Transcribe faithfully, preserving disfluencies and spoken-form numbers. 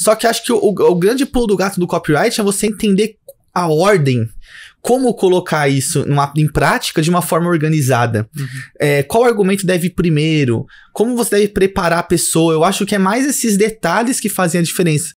Só que acho que o, o grande pulo do gato do copyright é você entender a ordem, como colocar isso numa, em prática de uma forma organizada. Uhum. É, qual argumento deve ir primeiro, como você deve preparar a pessoa. Eu acho que é mais esses detalhes que fazem a diferença.